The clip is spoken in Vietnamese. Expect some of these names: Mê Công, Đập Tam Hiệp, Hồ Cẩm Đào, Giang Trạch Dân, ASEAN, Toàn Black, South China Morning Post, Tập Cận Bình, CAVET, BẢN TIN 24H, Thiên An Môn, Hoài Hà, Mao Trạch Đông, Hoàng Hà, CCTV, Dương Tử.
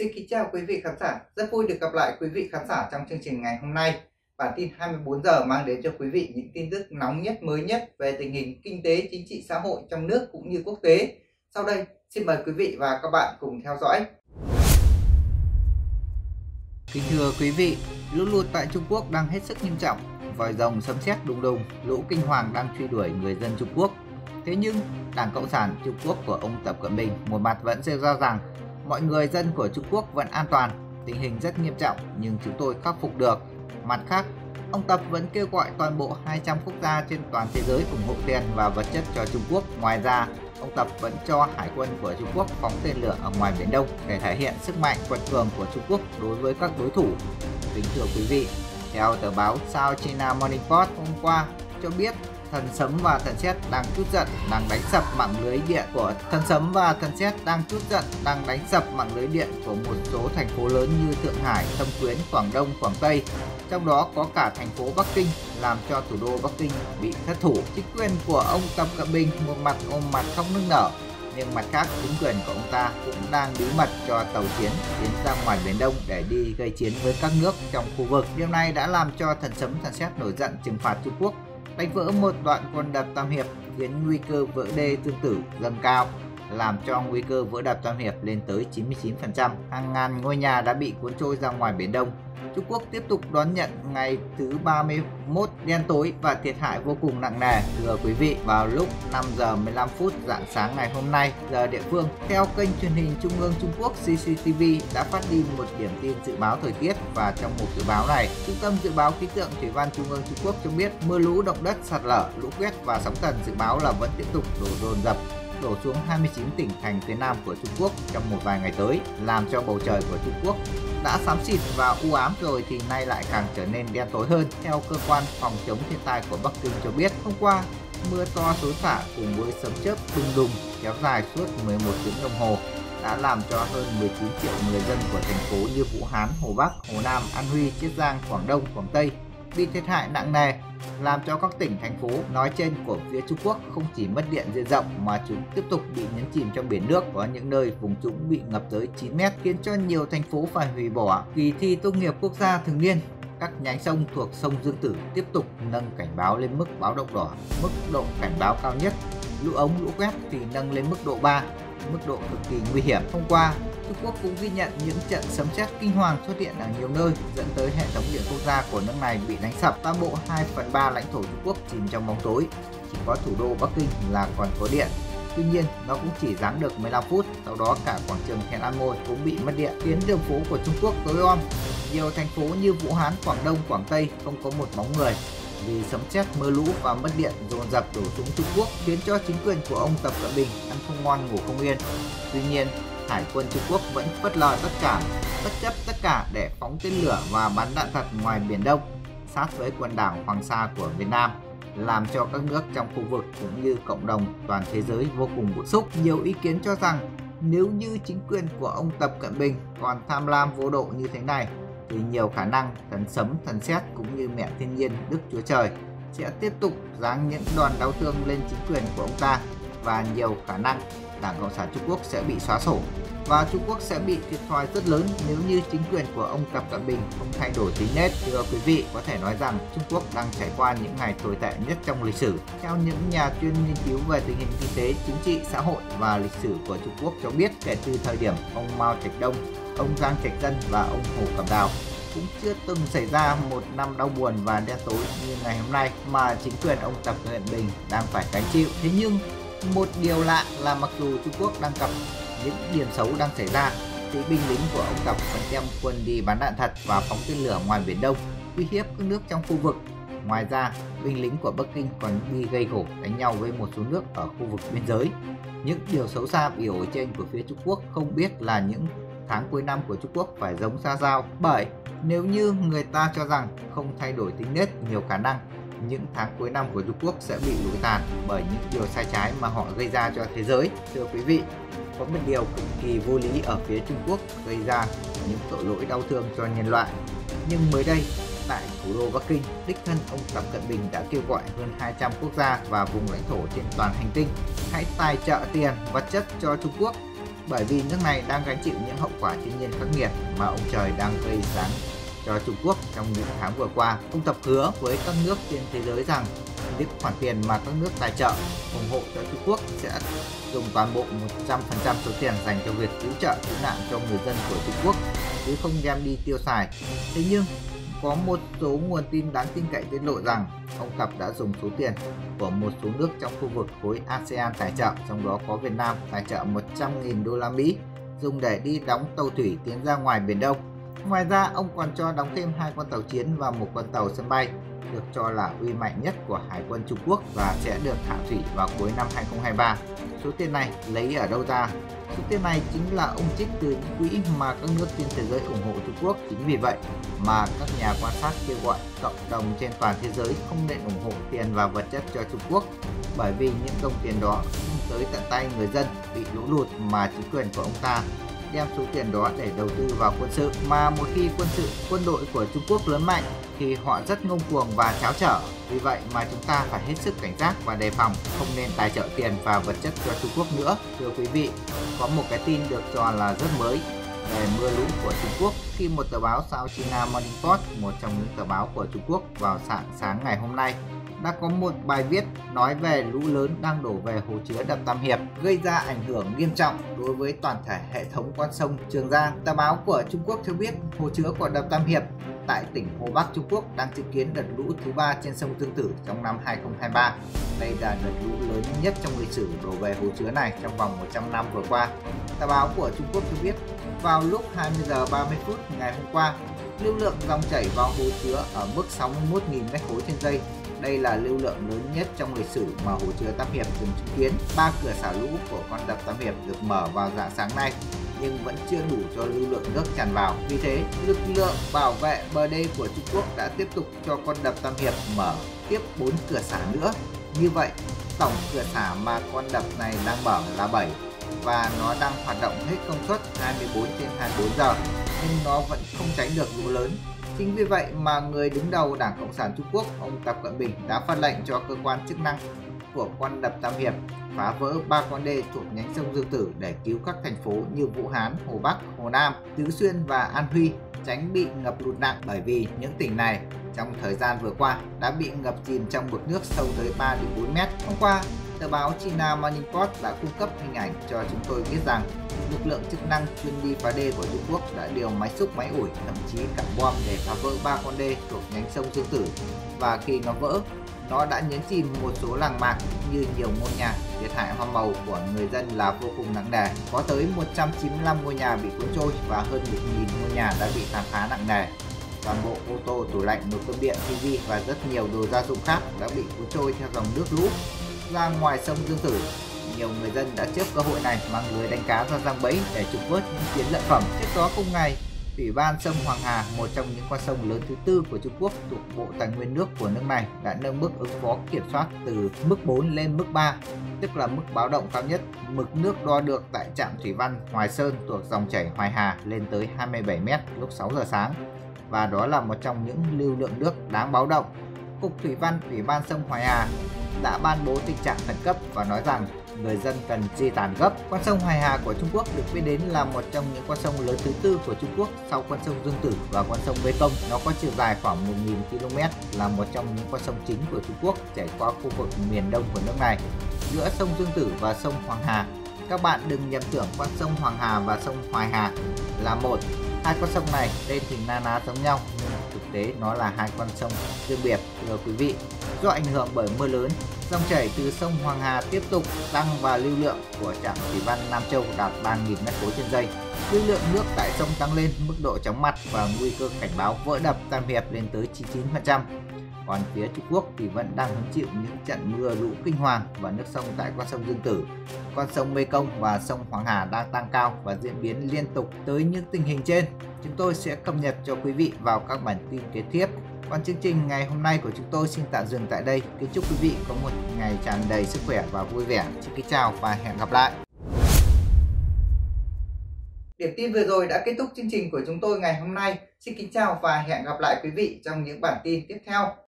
Xin kính chào quý vị khán giả, rất vui được gặp lại quý vị khán giả trong chương trình ngày hôm nay. Bản tin 24 giờ mang đến cho quý vị những tin tức nóng nhất, mới nhất về tình hình kinh tế, chính trị, xã hội trong nước cũng như quốc tế. Sau đây, xin mời quý vị và các bạn cùng theo dõi. Kính thưa quý vị, lũ lụt tại Trung Quốc đang hết sức nghiêm trọng, vòi rồng sấm sét đùng đùng, lũ kinh hoàng đang truy đuổi người dân Trung Quốc. Thế nhưng, Đảng Cộng sản Trung Quốc của ông Tập Cận Bình một mặt vẫn rêu ra rằng mọi người dân của Trung Quốc vẫn an toàn, tình hình rất nghiêm trọng nhưng chúng tôi khắc phục được. Mặt khác, ông Tập vẫn kêu gọi toàn bộ 200 quốc gia trên toàn thế giới ủng hộ tiền và vật chất cho Trung Quốc. Ngoài ra, ông Tập vẫn cho hải quân của Trung Quốc phóng tên lửa ở ngoài Biển Đông để thể hiện sức mạnh quật cường của Trung Quốc đối với các đối thủ. Kính thưa quý vị, theo tờ báo South China Morning Post hôm qua cho biết, thần sấm và thần sét đang trút giận đang đánh sập mạng lưới điện của một số thành phố lớn như Thượng Hải, Thâm Quyến, Quảng Đông, Quảng Tây, trong đó có cả thành phố Bắc Kinh, làm cho thủ đô Bắc Kinh bị thất thủ. Chính quyền của ông Tập Cận Bình một mặt ôm mặt không nước nở, nhưng mặt khác chính quyền của ông ta cũng đang bí mật cho tàu chiến tiến ra ngoài Biển Đông để đi gây chiến với các nước trong khu vực. Điều này đã làm cho thần sấm thần sét nổi giận trừng phạt Trung Quốc, đánh vỡ một đoạn con đập Tam Hiệp, khiến nguy cơ vỡ đê Dương Tử dâng cao, làm cho nguy cơ vỡ đập Tam Hiệp lên tới 99%. Hàng ngàn ngôi nhà đã bị cuốn trôi ra ngoài Biển Đông. Trung Quốc tiếp tục đón nhận ngày thứ 31 đen tối và thiệt hại vô cùng nặng nề. Thưa quý vị, vào lúc 5 giờ 15 phút rạng sáng ngày hôm nay, giờ địa phương, theo kênh truyền hình Trung ương Trung Quốc CCTV đã phát đi một điểm tin dự báo thời tiết, và trong mục dự báo này, Trung tâm Dự báo Khí tượng Thủy văn Trung ương Trung Quốc cho biết mưa lũ, động đất, sạt lở, lũ quét và sóng thần dự báo là vẫn tiếp tục đổ dồn dập đổ xuống 29 tỉnh thành phía Nam của Trung Quốc trong một vài ngày tới, làm cho bầu trời của Trung Quốc đã xám xịt và u ám rồi thì nay lại càng trở nên đen tối hơn. Theo cơ quan phòng chống thiên tai của Bắc Kinh cho biết, hôm qua mưa to xối xả cùng với sấm chớp đùng đùng kéo dài suốt 11 tiếng đồng hồ đã làm cho hơn 19 triệu người dân của thành phố như Vũ Hán, Hồ Bắc, Hồ Nam, An Huy, Chiết Giang, Quảng Đông, Quảng Tây bị thiệt hại nặng nề, làm cho các tỉnh thành phố nói trên của phía Trung Quốc không chỉ mất điện diện rộng mà chúng tiếp tục bị nhấn chìm trong biển nước. Có những nơi vùng trũng bị ngập tới 9 mét, khiến cho nhiều thành phố phải hủy bỏ kỳ thi tốt nghiệp quốc gia thường niên. Các nhánh sông thuộc sông Dương Tử tiếp tục nâng cảnh báo lên mức báo động đỏ, mức độ cảnh báo cao nhất. Lũ ống, lũ quét thì nâng lên mức độ 3, mức độ cực kỳ nguy hiểm. Hôm qua, Trung Quốc cũng ghi nhận những trận sấm sét kinh hoàng xuất hiện ở nhiều nơi, dẫn tới hệ thống điện quốc gia của nước này bị đánh sập. Toàn bộ 2/3 lãnh thổ Trung Quốc chìm trong bóng tối, chỉ có thủ đô Bắc Kinh là còn có điện. Tuy nhiên, nó cũng chỉ dáng được 15 phút, sau đó cả quảng trường Thiên An Môn cũng bị mất điện, khiến đường phố của Trung Quốc tối om. Nhiều thành phố như Vũ Hán, Quảng Đông, Quảng Tây không có một bóng người. Vì sấm sét, mưa lũ và mất điện dồn dập đổ xuống Trung Quốc, khiến cho chính quyền của ông Tập Cận Bình ăn không ngon ngủ không yên. Tuy nhiên, hải quân Trung Quốc vẫn phớt lờ tất cả, bất chấp tất cả để phóng tên lửa và bắn đạn thật ngoài Biển Đông, sát với quần đảo Hoàng Sa của Việt Nam, làm cho các nước trong khu vực cũng như cộng đồng toàn thế giới vô cùng bức xúc. Nhiều ý kiến cho rằng nếu như chính quyền của ông Tập Cận Bình còn tham lam vô độ như thế này, thì nhiều khả năng thần sấm, thần sét cũng như mẹ thiên nhiên Đức Chúa Trời sẽ tiếp tục giáng những đòn đau thương lên chính quyền của ông ta, và nhiều khả năng Đảng Cộng sản Trung Quốc sẽ bị xóa sổ và Trung Quốc sẽ bị thiệt thòi rất lớn nếu như chính quyền của ông Tập Cận Bình không thay đổi tính nết. Thưa quý vị, có thể nói rằng Trung Quốc đang trải qua những ngày tồi tệ nhất trong lịch sử. Theo những nhà chuyên nghiên cứu về tình hình kinh tế, chính trị, xã hội và lịch sử của Trung Quốc cho biết, kể từ thời điểm ông Mao Trạch Đông, ông Giang Trạch Dân và ông Hồ Cẩm Đào cũng chưa từng xảy ra một năm đau buồn và đen tối như ngày hôm nay mà chính quyền ông Tập Cận Bình đang phải gánh chịu. Thế nhưng, một điều lạ là mặc dù Trung Quốc đang gặp những điểm xấu đang xảy ra, thì binh lính của ông Tập vẫn đem quân đi bắn đạn thật và phóng tên lửa ngoài Biển Đông, uy hiếp các nước trong khu vực. Ngoài ra, binh lính của Bắc Kinh còn đi gây gổ đánh nhau với một số nước ở khu vực biên giới. Những điều xấu xa biểu ở trên của phía Trung Quốc không biết là những tháng cuối năm của Trung Quốc phải giống xa giao, bởi nếu như người ta cho rằng không thay đổi tính nết, nhiều khả năng những tháng cuối năm của Trung Quốc sẽ bị lụi tàn bởi những điều sai trái mà họ gây ra cho thế giới. Thưa quý vị, có một điều cực kỳ vô lý ở phía Trung Quốc gây ra những tội lỗi đau thương cho nhân loại. Nhưng mới đây, tại thủ đô Bắc Kinh, đích thân ông Tập Cận Bình đã kêu gọi hơn 200 quốc gia và vùng lãnh thổ trên toàn hành tinh hãy tài trợ tiền, vật chất cho Trung Quốc. bởi vì nước này đang gánh chịu những hậu quả thiên nhiên khắc nghiệt mà ông trời đang gây sáng cho Trung Quốc trong những tháng vừa qua. Ông Tập hứa với các nước trên thế giới rằng những khoản tiền mà các nước tài trợ ủng hộ cho Trung Quốc sẽ dùng toàn bộ 100% số tiền dành cho việc cứu trợ cứu nạn cho người dân của Trung Quốc, chứ không đem đi tiêu xài. Thế nhưng có một số nguồn tin đáng tin cậy tiết lộ rằng ông Tập đã dùng số tiền của một số nước trong khu vực khối ASEAN tài trợ, trong đó có Việt Nam, tài trợ 100.000 đô la Mỹ dùng để đi đóng tàu thủy tiến ra ngoài Biển Đông. Ngoài ra, ông còn cho đóng thêm 2 con tàu chiến và 1 con tàu sân bay được cho là uy mạnh nhất của Hải quân Trung Quốc và sẽ được thả thủy vào cuối năm 2023. Số tiền này lấy ở đâu ra? Số tiền này chính là ông trích từ những quỹ mà các nước trên thế giới ủng hộ Trung Quốc. Chính vì vậy mà các nhà quan sát kêu gọi cộng đồng trên toàn thế giới không nên ủng hộ tiền và vật chất cho Trung Quốc, bởi vì những đồng tiền đó không tới tận tay người dân bị lũ lụt, mà chính quyền của ông ta đem số tiền đó để đầu tư vào quân sự. Mà một khi quân đội của Trung Quốc lớn mạnh thì họ rất ngông cuồng và cháo trở. Vì vậy mà chúng ta phải hết sức cảnh giác và đề phòng, không nên tài trợ tiền và vật chất cho Trung Quốc nữa. Thưa quý vị, có một cái tin được cho là rất mới về mưa lũ của Trung Quốc khi một tờ báo South China Morning Post, một trong những tờ báo của Trung Quốc, vào sáng ngày hôm nay đã có một bài viết nói về lũ lớn đang đổ về hồ chứa Đập Tam Hiệp, gây ra ảnh hưởng nghiêm trọng đối với toàn thể hệ thống con sông Trường Giang. Tờ báo của Trung Quốc cho biết hồ chứa của Đập Tam Hiệp tại tỉnh Hồ Bắc Trung Quốc đang chứng kiến đợt lũ thứ 3 trên sông Tương Tử trong năm 2023. Đây là đợt lũ lớn nhất trong lịch sử đổ về hồ chứa này trong vòng 100 năm vừa qua. Tờ báo của Trung Quốc cho biết vào lúc 20 giờ 30 phút ngày hôm qua, lưu lượng dòng chảy vào hồ chứa ở mức 61.000 m3 trên giây. Đây là lưu lượng lớn nhất trong lịch sử mà hồ chứa Tam Hiệp từng chứng kiến. 3 cửa xả lũ của con đập Tam Hiệp được mở vào rạng sáng nay nhưng vẫn chưa đủ cho lưu lượng nước tràn vào. Vì thế, lực lượng bảo vệ bờ đê của Trung Quốc đã tiếp tục cho con đập Tam Hiệp mở tiếp 4 cửa xả nữa. Như vậy, tổng cửa xả mà con đập này đang mở là 7 và nó đang hoạt động hết công suất 24/24 giờ, nhưng nó vẫn không tránh được lũ lớn. Chính vì vậy mà người đứng đầu Đảng Cộng sản Trung Quốc, ông Tập Cận Bình, đã phát lệnh cho cơ quan chức năng của con đập Tam Hiệp phá vỡ 3 con đê thuộc nhánh sông Dương Tử để cứu các thành phố như Vũ Hán, Hồ Bắc, Hồ Nam, Tứ Xuyên và An Huy tránh bị ngập lụt nặng, bởi vì những tỉnh này trong thời gian vừa qua đã bị ngập chìm trong mực nước sâu tới 3 đến 4 mét. Hôm qua, tờ báo China Morning Post đã cung cấp hình ảnh cho chúng tôi biết rằng lực lượng chức năng chuyên đi phá đê của Trung Quốc đã điều máy xúc, máy ủi, thậm chí cả bom để phá vỡ 3 con đê thuộc nhánh sông Dương Tử, và khi nó vỡ, nó đã nhấn chìm một số làng mạc như nhiều ngôi nhà. Thiệt hại hoa màu của người dân là vô cùng nặng nề, có tới 195 ngôi nhà bị cuốn trôi và hơn 1.000 ngôi nhà đã bị tàn phá nặng nề. Toàn bộ ô tô, tủ lạnh, nồi cơm điện, tivi và rất nhiều đồ gia dụng khác đã bị cuốn trôi theo dòng nước lũ ra ngoài sông Dương Tử. Nhiều người dân đã chớp cơ hội này mang lưới đánh cá ra giăng bẫy để trục vớt những chiến lợi phẩm. Trước đó cùng ngày, Ủy ban sông Hoàng Hà, một trong những con sông lớn thứ 4 của Trung Quốc thuộc Bộ Tài nguyên nước của nước này, đã nâng mức ứng phó kiểm soát từ mức 4 lên mức 3, tức là mức báo động cao nhất. Mực nước đo được tại trạm thủy văn Hoài Sơn thuộc dòng chảy Hoài Hà lên tới 27 mét lúc 6 giờ sáng, và đó là một trong những lưu lượng nước đáng báo động. Cục Thủy văn Ủy ban sông Hoài Hà đã ban bố tình trạng khẩn cấp và nói rằng người dân cần di tản gấp. Con sông Hoài Hà của Trung Quốc được biết đến là một trong những con sông lớn thứ 4 của Trung Quốc sau con sông Dương Tử và con sông Mê Công. Nó có chiều dài khoảng 1.000 km, là một trong những con sông chính của Trung Quốc chảy qua khu vực miền đông của nước này. Giữa sông Dương Tử và sông Hoàng Hà, các bạn đừng nhầm tưởng con sông Hoàng Hà và sông Hoài Hà là một. Hai con sông này tên thì na ná giống nhau nhưng thực tế nó là hai con sông riêng biệt. Thưa quý vị, do ảnh hưởng bởi mưa lớn, dòng chảy từ sông Hoàng Hà tiếp tục tăng và lưu lượng của trạm thủy văn Nam Châu đạt 3.000 m3 trên giây. Lưu lượng nước tại sông tăng lên, mức độ chóng mặt và nguy cơ cảnh báo vỡ đập Tam Hiệp lên tới 99%. Còn phía Trung Quốc thì vẫn đang hứng chịu những trận mưa lũ kinh hoàng, và nước sông tại con sông Dương Tử, con sông Mê Công và sông Hoàng Hà đang tăng cao và diễn biến liên tục. Tới những tình hình trên, chúng tôi sẽ cập nhật cho quý vị vào các bản tin kế tiếp. Còn chương trình ngày hôm nay của chúng tôi xin tạm dừng tại đây. Kính chúc quý vị có một ngày tràn đầy sức khỏe và vui vẻ. Xin kính chào và hẹn gặp lại. Điểm tin vừa rồi đã kết thúc chương trình của chúng tôi ngày hôm nay. Xin kính chào và hẹn gặp lại quý vị trong những bản tin tiếp theo.